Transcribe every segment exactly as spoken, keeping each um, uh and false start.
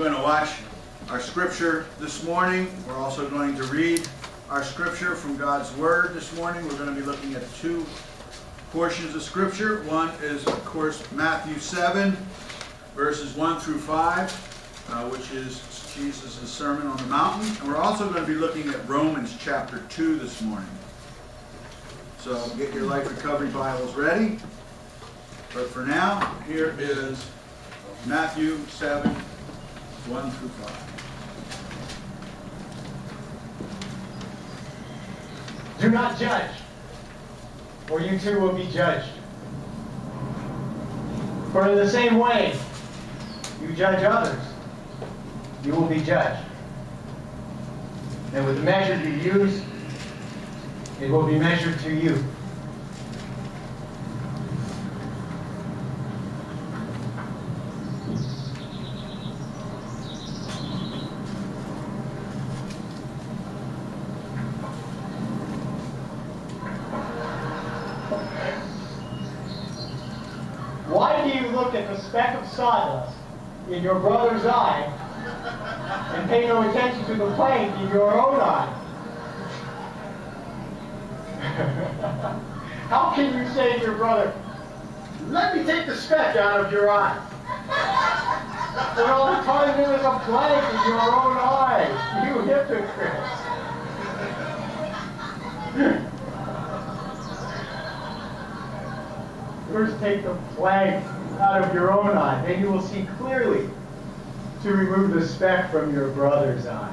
going to watch our scripture this morning. We're also going to read our scripture from God's Word this morning. We're going to be looking at two portions of scripture. One is, of course, Matthew seven, verses one through five, uh, which is Jesus' Sermon on the Mountain. And we're also going to be looking at Romans chapter two this morning. So get your Life Recovery Bibles ready. But for now, here is Matthew seven, one through five. Do not judge, or you too will be judged. For in the same way you judge others, you will be judged. And with the measure you use, it will be measured to you. Speck of sawdust in your brother's eye, and pay no attention to the plank in your own eye. How can you say to your brother, "Let me take the speck out of your eye," when all the time there is a plank in your own eye? You hypocrites! First, take the plank out of your own eye, and you will see clearly to remove the speck from your brother's eye.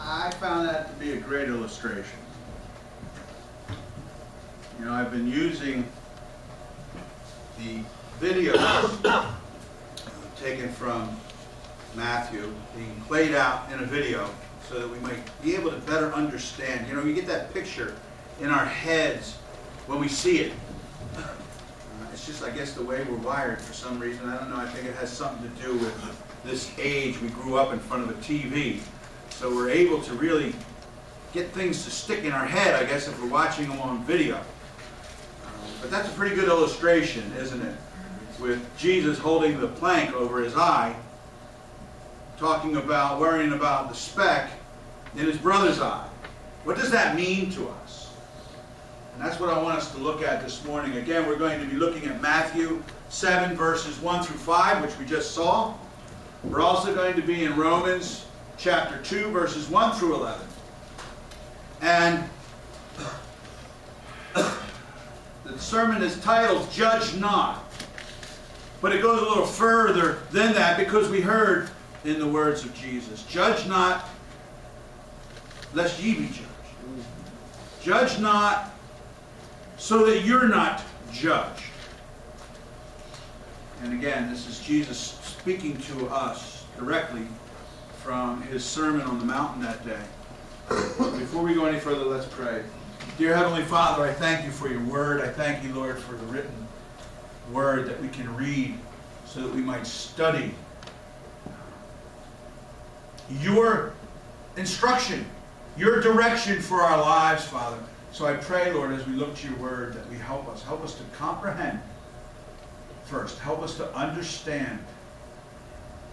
I found that to be a great illustration. You know, I've been using the videos taken from Matthew, being played out in a video, so that we might be able to better understand. You know, we get that picture in our heads when we see it. It's just, I guess, the way we're wired for some reason. I don't know, I think it has something to do with this age. We grew up in front of a T V, so we're able to really get things to stick in our head, I guess, if we're watching them on video. But that's a pretty good illustration, isn't it? With Jesus holding the plank over his eye, talking about, worrying about the speck in his brother's eye. What does that mean to us? And that's what I want us to look at this morning. Again, we're going to be looking at Matthew seven, verses one through five, which we just saw. We're also going to be in Romans chapter two, verses one through eleven. And the sermon is titled, "Judge Not." But it goes a little further than that, because we heard in the words of Jesus, "Judge not, lest ye be judged." Judge not so that you're not judged. And again, this is Jesus speaking to us directly from his Sermon on the Mountain that day. Before we go any further, let's pray. Dear Heavenly Father, I thank you for your word. I thank you, Lord, for the written word that we can read, so that we might study your instruction, your direction for our lives, Father. So I pray, Lord, as we look to your word, that we help us. Help us to comprehend first. Help us to understand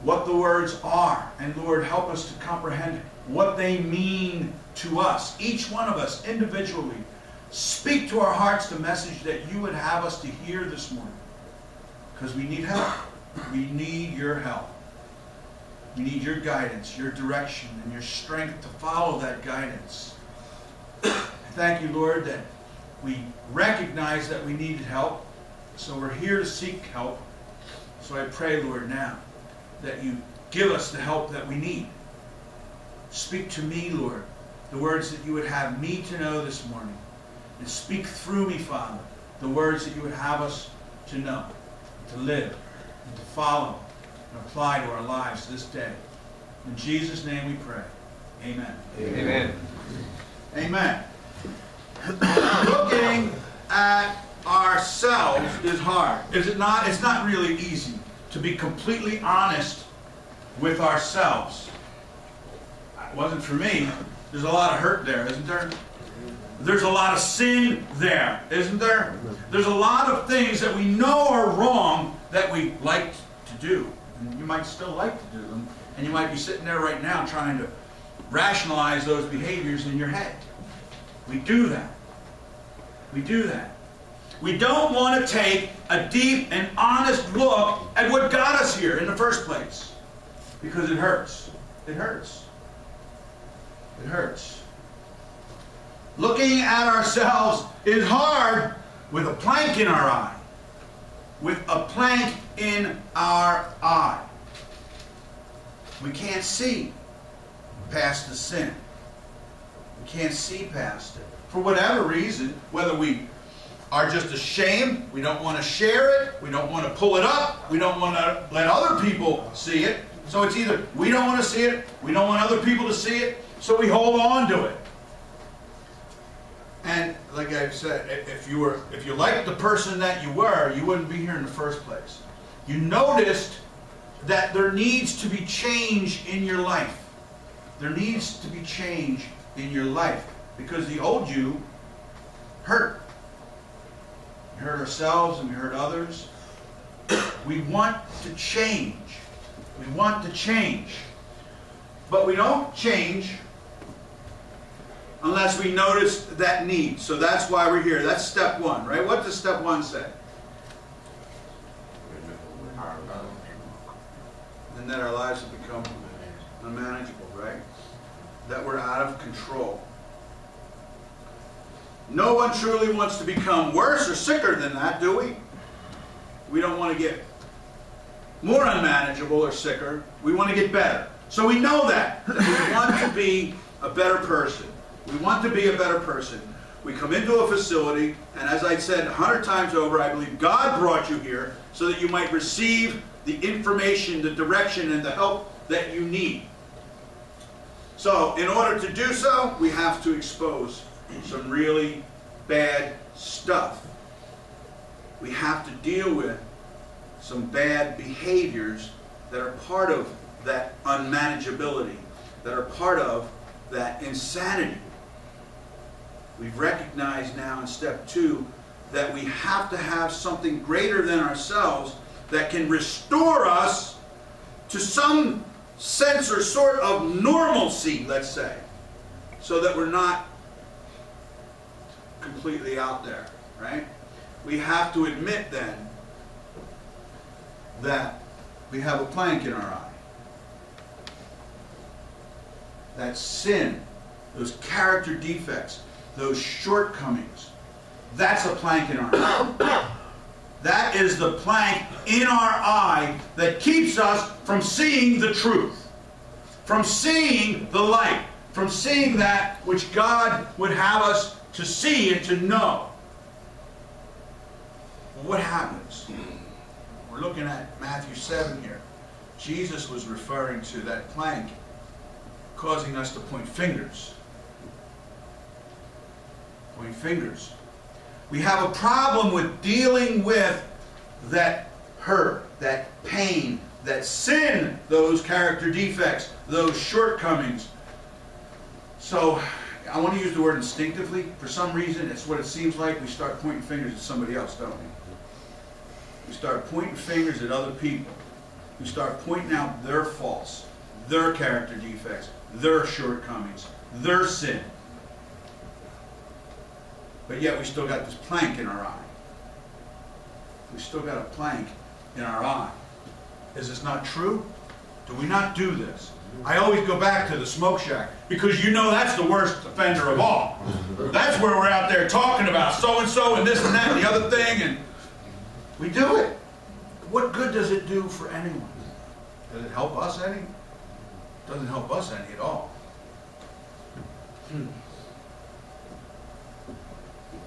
what the words are. And Lord, help us to comprehend what they mean to us, each one of us individually. Speak to our hearts the message that you would have us to hear this morning. Because we need help. We need your help. We need your guidance, your direction, and your strength to follow that guidance. Thank you, Lord, that we recognize that we needed help. So we're here to seek help. So I pray, Lord, now that you give us the help that we need. Speak to me, Lord, the words that you would have me to know this morning. And speak through me, Father, the words that you would have us to know, to live, and to follow, and apply to our lives this day. In Jesus' name we pray. Amen. Amen. Amen. Amen. Looking at ourselves is hard. Is it not? It's not really easy to be completely honest with ourselves. that wasn't for me. There's a lot of hurt there, isn't there? There's a lot of sin there, isn't there? There's a lot of things that we know are wrong that we like to do. And you might still like to do them. And you might be sitting there right now trying to rationalize those behaviors in your head. We do that. We do that. We don't want to take a deep and honest look at what got us here in the first place. Because it hurts. It hurts. It hurts. Looking at ourselves is hard with a plank in our eye. With a plank in our eye. We can't see past the sin. We can't see past it. For whatever reason, whether we are just ashamed, we don't want to share it, we don't want to pull it up, we don't want to let other people see it. So it's either we don't want to see it, we don't want other people to see it, so we hold on to it. And like I've said, if you were, if you liked the person that you were, you wouldn't be here in the first place. You noticed that there needs to be change in your life. There needs to be change in your life because the old you hurt. We hurt ourselves and we hurt others. We want to change. We want to change. But we don't change unless we notice that need. So that's why we're here. That's step one, right? What does step one say? And that our lives have become unmanageable, right? That we're out of control. No one truly wants to become worse or sicker than that, do we? We don't want to get more unmanageable or sicker. We want to get better. So we know that. We want to be a better person. We want to be a better person. We come into a facility, and as I said a hundred times over, I believe God brought you here so that you might receive the information, the direction, and the help that you need. So in order to do so, we have to expose some really bad stuff. We have to deal with some bad behaviors that are part of that unmanageability, that are part of that insanity. We've recognized now in step two that we have to have something greater than ourselves that can restore us to some sense or sort of normalcy, let's say, so that we're not completely out there, right? We have to admit then that we have a plank in our eye. That sin, those character defects, those shortcomings, that's a plank in our eye. That is the plank in our eye that keeps us from seeing the truth, from seeing the light, from seeing that which God would have us to see and to know. Well, what happens? We're looking at Matthew seven here. Jesus was referring to that plank causing us to point fingers. Point fingers. We have a problem with dealing with that hurt, that pain, that sin, those character defects, those shortcomings. So, I want to use the word instinctively. For some reason, it's what it seems like. We start pointing fingers at somebody else, don't we? We start pointing fingers at other people. We start pointing out their faults, their character defects, their shortcomings, their sin. But yet we still got this plank in our eye. We still got a plank in our eye. Is this not true? Do we not do this? I always go back to the smoke shack because you know that's the worst offender of all. That's where we're out there talking about so-and-so and this and that and the other thing, and we do it. What good does it do for anyone? Does it help us any? It doesn't help us any at all. Hmm.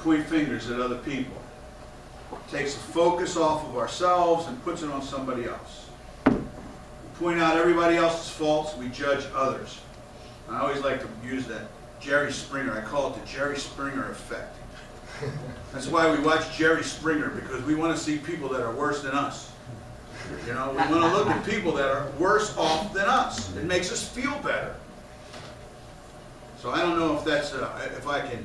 Point fingers at other people. It takes the focus off of ourselves and puts it on somebody else. We point out everybody else's faults. We judge others. And I always like to use that Jerry Springer. I call it the Jerry Springer effect. That's why we watch Jerry Springer, because we want to see people that are worse than us. You know, we want to look at people that are worse off than us. It makes us feel better. So I don't know if that's uh, if I can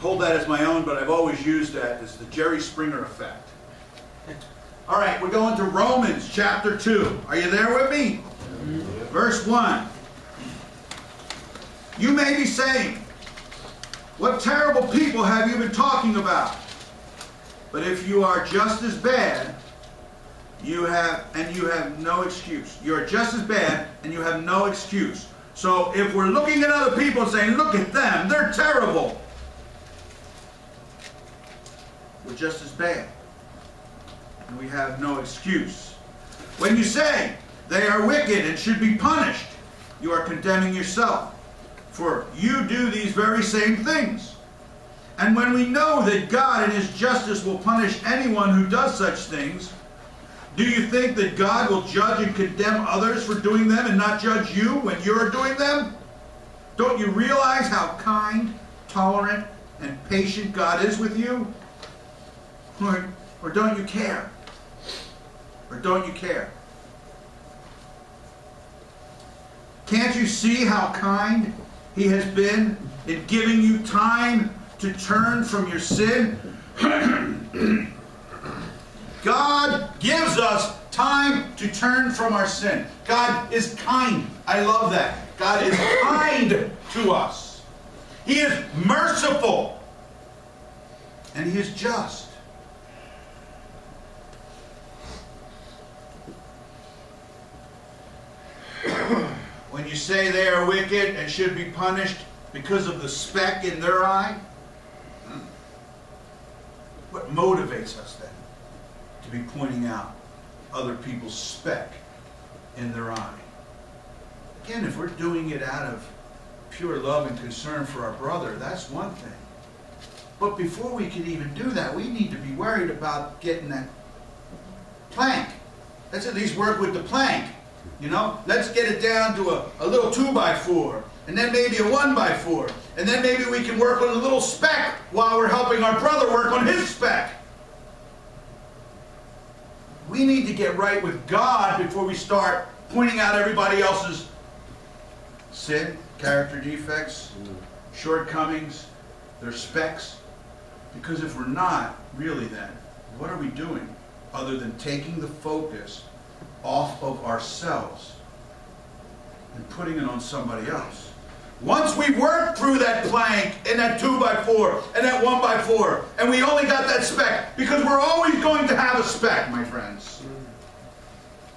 hold that as my own, but I've always used that as the Jerry Springer effect. All right, we're going to Romans chapter two. Are you there with me? Verse one. You may be saying, what terrible people have you been talking about? But if you are just as bad, you have, and you have no excuse. You're just as bad, and you have no excuse. So if we're looking at other people and saying, look at them, they're terrible, we're just as bad, and we have no excuse. When you say they are wicked and should be punished, you are condemning yourself, for you do these very same things. And when we know that God in His justice will punish anyone who does such things, do you think that God will judge and condemn others for doing them and not judge you when you're doing them? Don't you realize how kind, tolerant, and patient God is with you? Or, or don't you care? Or don't you care? Can't you see how kind He has been in giving you time to turn from your sin? God gives us time to turn from our sin. God is kind. I love that. God is kind to us. He is merciful. And He is just. When you say they are wicked and should be punished because of the speck in their eye, what motivates us then to be pointing out other people's speck in their eye? Again, if we're doing it out of pure love and concern for our brother, that's one thing. But before we can even do that, we need to be worried about getting that plank. Let's at least work with the plank. You know, let's get it down to a, a little two by four, and then maybe a one by four, and then maybe we can work on a little speck while we're helping our brother work on his speck. We need to get right with God before we start pointing out everybody else's sin, character defects, shortcomings, their specks. Because if we're not, really then, what are we doing other than taking the focus off of ourselves and putting it on somebody else? Once we worked through that plank and that two by four and that one by four, and we only got that speck, because we're always going to have a speck, my friends.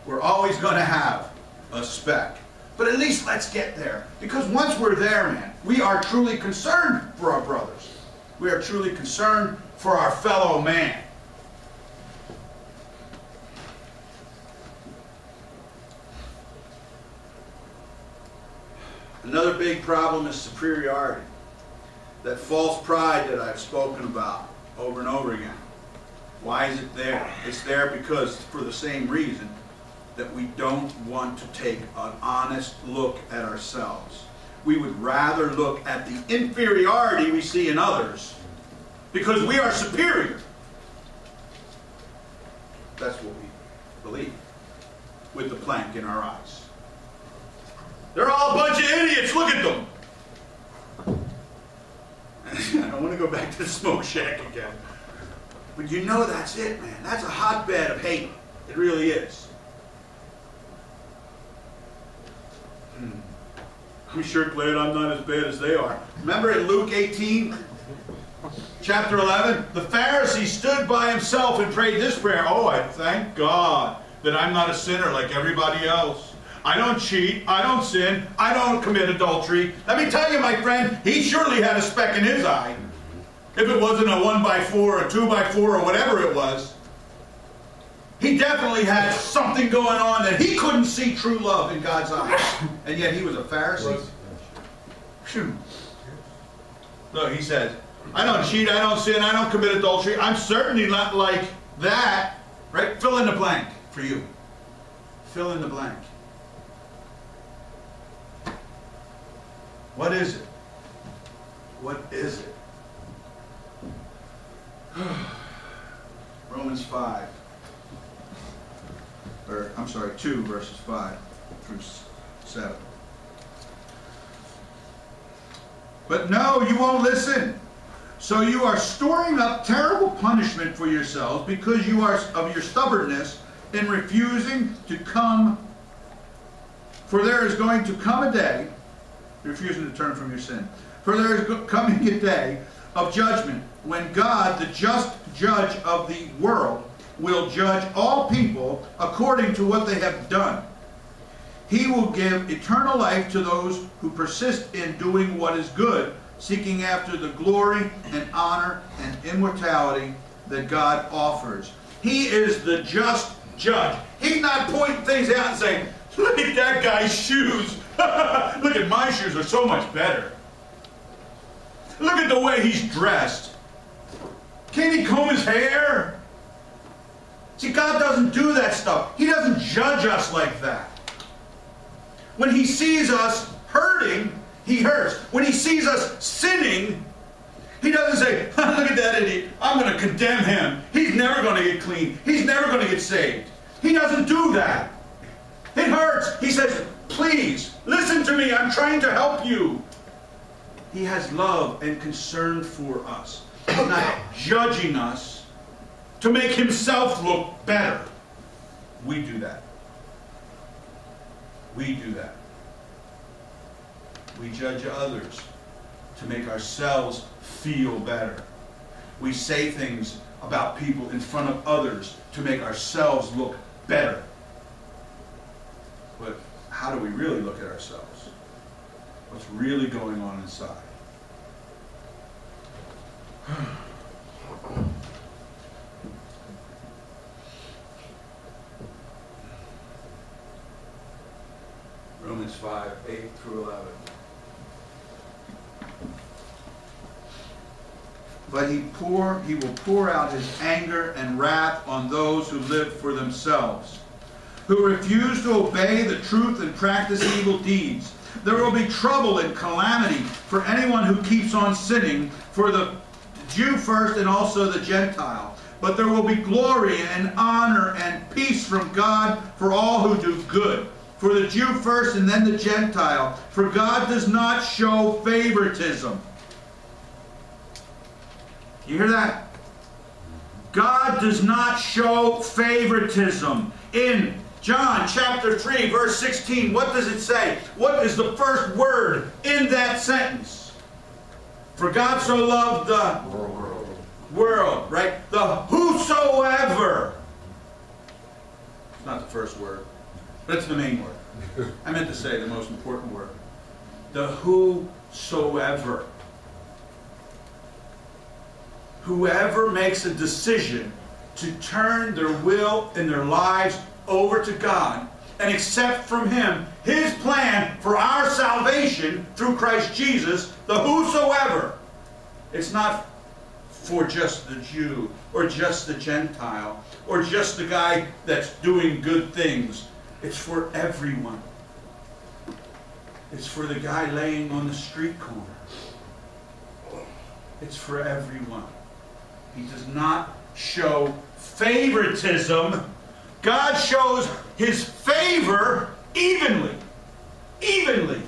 We're always going to have a speck. But at least let's get there. Because once we're there, man, we are truly concerned for our brothers. We are truly concerned for our fellow man. Another big problem is superiority, that false pride that I've spoken about over and over again. Why is it there? It's there because, for the same reason, that we don't want to take an honest look at ourselves. We would rather look at the inferiority we see in others, because we are superior. That's what we believe, with the plank in our eyes. They're all a bunch of idiots. Look at them. I don't want to go back to the smoke shack again. But you know that's it, man. That's a hotbed of hate. It really is. Hmm. I'm sure glad I'm not as bad as they are. Remember in Luke eighteen, chapter eleven? The Pharisee stood by himself and prayed this prayer. Oh, I thank God that I'm not a sinner like everybody else. I don't cheat, I don't sin, I don't commit adultery. Let me tell you, my friend, he surely had a speck in his eye. If it wasn't a one by four or two by four or whatever it was, he definitely had something going on that he couldn't see true love in God's eyes. And yet he was a Pharisee. Phew. So he said, I don't cheat, I don't sin, I don't commit adultery. I'm certainly not like that. Right? Fill in the blank for you. Fill in the blank. What is it? What is it? Romans five. Or, I'm sorry, two verses five through seven. But no, you won't listen. So you are storing up terrible punishment for yourselves because you are of your stubbornness in refusing to come. For there is going to come a day, refusing to turn from your sin. For there is coming a day of judgment when God, the just judge of the world, will judge all people according to what they have done. He will give eternal life to those who persist in doing what is good, seeking after the glory and honor and immortality that God offers. He is the just judge. He's not pointing things out and saying, look at that guy's shoes. Look at my shoes, are so much better. Look at the way he's dressed. Can't he comb his hair? See, God doesn't do that stuff. He doesn't judge us like that. When he sees us hurting, he hurts. When he sees us sinning, he doesn't say, look at that idiot, I'm going to condemn him. He's never going to get clean. He's never going to get saved. He doesn't do that. It hurts. He says, please, listen to me. I'm trying to help you. He has love and concern for us. He's not judging us to make himself look better. We do that. We do that. We judge others to make ourselves feel better. We say things about people in front of others to make ourselves look better. But how do we really look at ourselves? What's really going on inside? Romans five, eight through eleven. But he, pour, he will pour out his anger and wrath on those who live for themselves, who refuse to obey the truth and practice evil deeds. There will be trouble and calamity for anyone who keeps on sinning, for the Jew first and also the Gentile. But there will be glory and honor and peace from God for all who do good, for the Jew first and then the Gentile. For God does not show favoritism. You hear that? God does not show favoritism. In John chapter three, verse sixteen, what does it say? What is the first word in that sentence? For God so loved the world, world right? The whosoever. It's not the first word. That's the main word. I meant to say the most important word. The whosoever. Whoever makes a decision to turn their will and their lives over to God and accept from Him His plan for our salvation through Christ Jesus, the whosoever. It's not for just the Jew or just the Gentile or just the guy that's doing good things. It's for everyone. It's for the guy laying on the street corner. It's for everyone. He does not show favoritism. God shows His favor evenly. Evenly.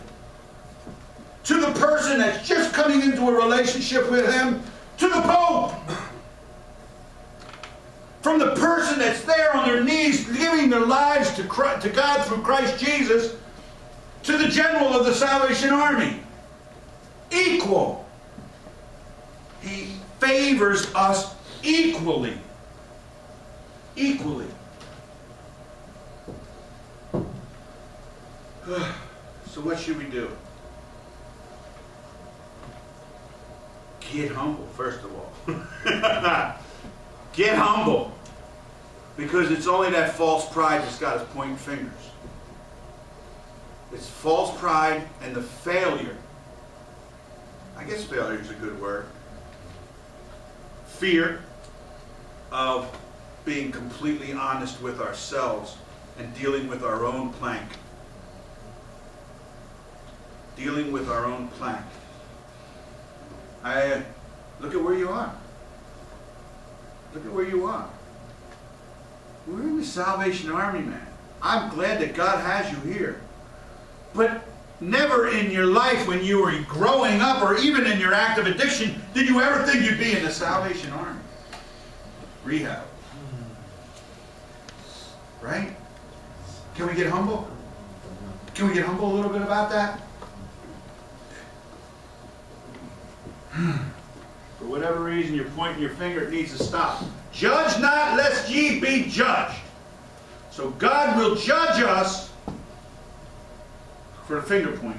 To the person that's just coming into a relationship with Him, to the Pope. From the person that's there on their knees giving their lives to Christ, to God through Christ Jesus, to the general of the Salvation Army. Equal. He favors us equally. Equally. So what should we do? Get humble, first of all. Get humble. Because it's only that false pride that's got us pointing fingers. It's false pride and the failure. I guess failure is a good word. Fear of being completely honest with ourselves and dealing with our own plank. Dealing with our own plank. I, look at where you are. Look at where you are. We're in the Salvation Army, man. I'm glad that God has you here. But Never in your life when you were growing up or even in your act of addiction did you ever think you'd be in the Salvation Army. Rehab. Right? Can we get humble? Can we get humble a little bit about that? For whatever reason, you're pointing your finger, it needs to stop. Judge not, lest ye be judged. So God will judge us for a finger point.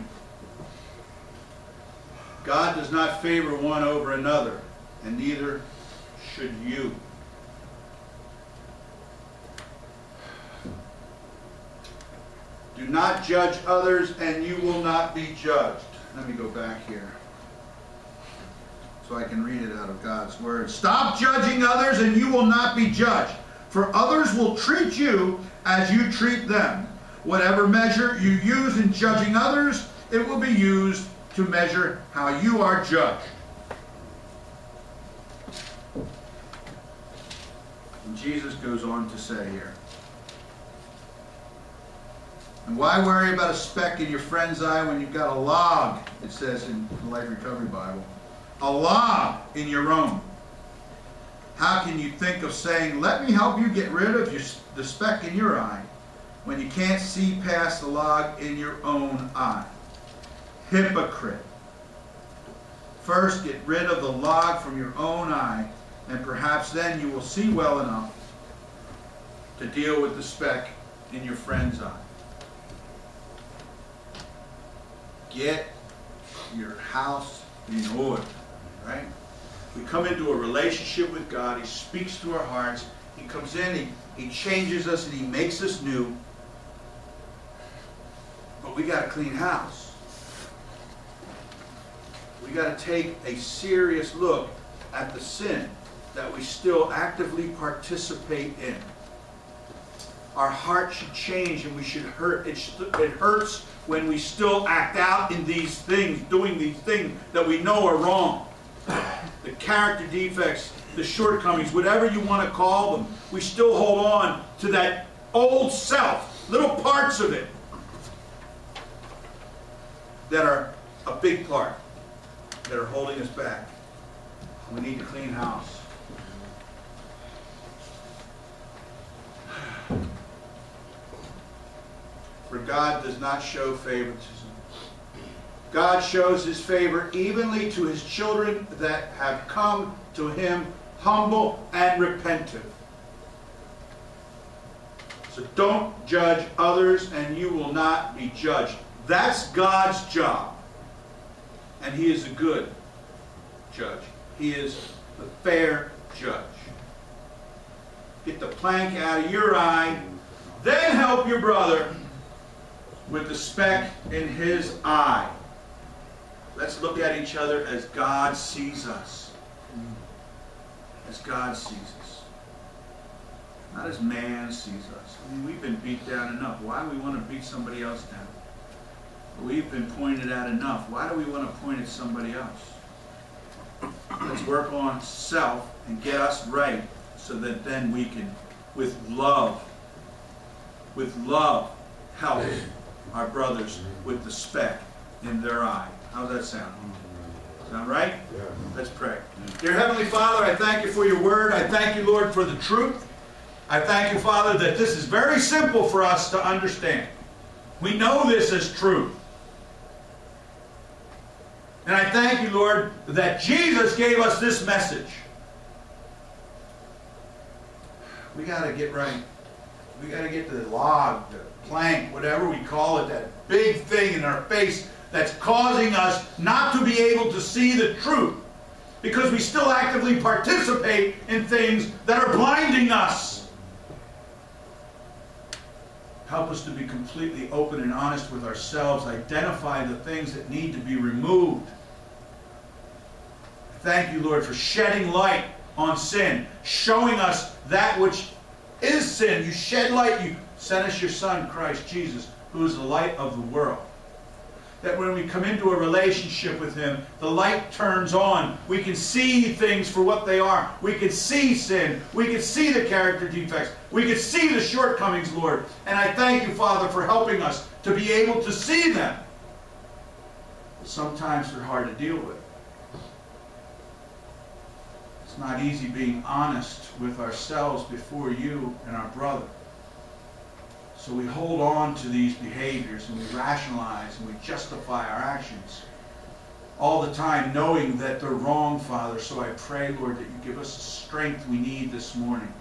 God does not favor one over another, and neither should you. Do not judge others, and you will not be judged. Let me go back here, so I can read it out of God's Word. Stop judging others and you will not be judged. For others will treat you as you treat them. Whatever measure you use in judging others, it will be used to measure how you are judged. And Jesus goes on to say here, and why worry about a speck in your friend's eye when you've got a log, it says in the Life Recovery Bible. A log in your own. How can you think of saying, let me help you get rid of your, the speck in your eye, when you can't see past the log in your own eye? Hypocrite. First get rid of the log from your own eye, and perhaps then you will see well enough to deal with the speck in your friend's eye. Get your house in order. Right? We come into a relationship with God. He speaks to our hearts. He comes in, he, he changes us, and He makes us new. But we got to clean house. We got to take a serious look at the sin that we still actively participate in. Our heart should change, and we should hurt. It, should, it hurts when we still act out in these things, doing these things that we know are wrong. The character defects, the shortcomings, whatever you want to call them, we still hold on to that old self, little parts of it that are a big part, that are holding us back. We need to clean house. For God does not show favoritism. God shows His favor evenly to His children that have come to Him humble and repentant. So don't judge others and you will not be judged. That's God's job. And He is a good judge. He is the fair judge. Get the plank out of your eye, then help your brother with the speck in his eye. Let's look at each other as God sees us. As God sees us. Not as man sees us. I mean, we've been beat down enough. Why do we want to beat somebody else down? We've been pointed at enough. Why do we want to point at somebody else? Let's work on self and get us right so that then we can, with love, with love, help our brothers with the speck in their eye. How's that sound? Sound right? Yeah. Let's pray. Dear Heavenly Father, I thank You for Your Word. I thank You, Lord, for the truth. I thank You, Father, that this is very simple for us to understand. We know this is true. And I thank You, Lord, that Jesus gave us this message. We got to get right. We got to get to the log, the plank, whatever we call it, that big thing in our face that's causing us not to be able to see the truth, because we still actively participate in things that are blinding us. Help us to be completely open and honest with ourselves. Identify the things that need to be removed. Thank You, Lord, for shedding light on sin, showing us that which is sin. You shed light. You sent us Your Son, Christ Jesus, who is the light of the world. That when we come into a relationship with Him, the light turns on. We can see things for what they are. We can see sin. We can see the character defects. We can see the shortcomings, Lord. And I thank You, Father, for helping us to be able to see them sometimes they're hard to deal with. It's not easy being honest with ourselves before you and our brother. So we hold on to these behaviors and we rationalize and we justify our actions all the time, knowing that they're wrong, Father. So I pray, Lord, that you give us the strength we need this morning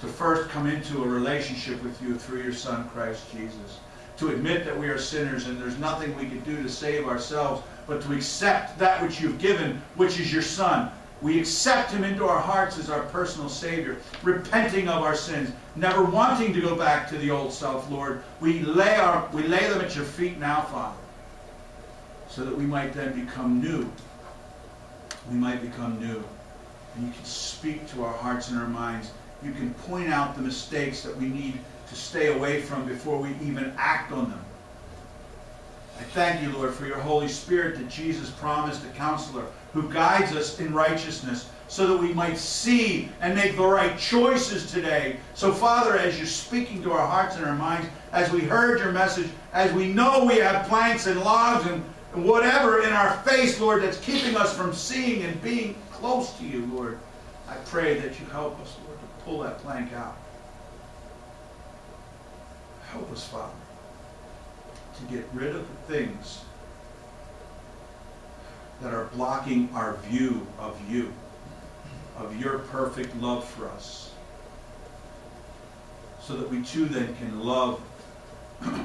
to first come into a relationship with you through your Son, Christ Jesus, to admit that we are sinners and there's nothing we can do to save ourselves, but to accept that which you've given, which is your Son. We accept him into our hearts as our personal Savior, repenting of our sins, never wanting to go back to the old self, Lord. We lay, our, we lay them at your feet now, Father, so that we might then become new. We might become new. And you can speak to our hearts and our minds. You can point out the mistakes that we need to stay away from before we even act on them. I thank you, Lord, for your Holy Spirit that Jesus promised, a counselor who guides us in righteousness so that we might see and make the right choices today. So, Father, as you're speaking to our hearts and our minds, as we heard your message, as we know we have planks and logs and whatever in our face, Lord, that's keeping us from seeing and being close to you, Lord, I pray that you help us, Lord, to pull that plank out. Help us, Father, to get rid of the things that are blocking our view of you, of your perfect love for us, so that we too then can love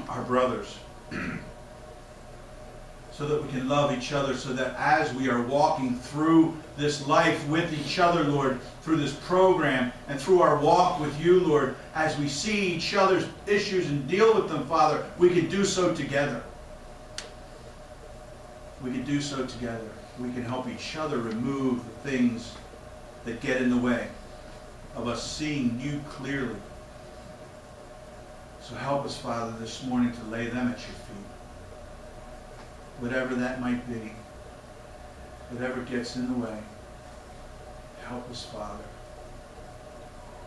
our brothers, so that we can love each other, so that as we are walking through this life with each other, Lord, through this program and through our walk with you, Lord, as we see each other's issues and deal with them, Father, we can do so together. We can do so together. We can help each other remove the things that get in the way of us seeing you clearly. So help us, Father, this morning to lay them at your feet. Whatever that might be, whatever gets in the way, help us, Father,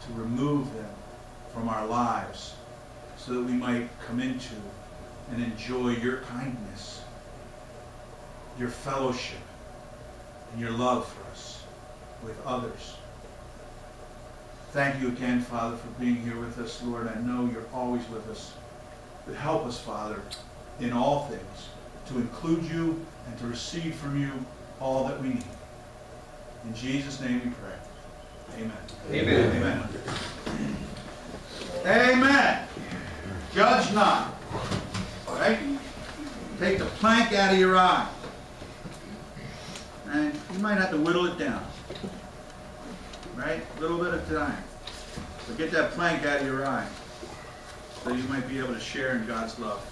to remove them from our lives so that we might come into and enjoy your kindness, your fellowship, and your love for us with others. Thank you again, Father, for being here with us, Lord. I know you're always with us, but help us, Father, in all things, to include you and to receive from you all that we need. In Jesus' name we pray. Amen. Amen. Amen. Amen. Amen. Judge not. All right? Take the plank out of your eye. And you might have to whittle it down. Right? A little bit of time. But get that plank out of your eye so you might be able to share in God's love.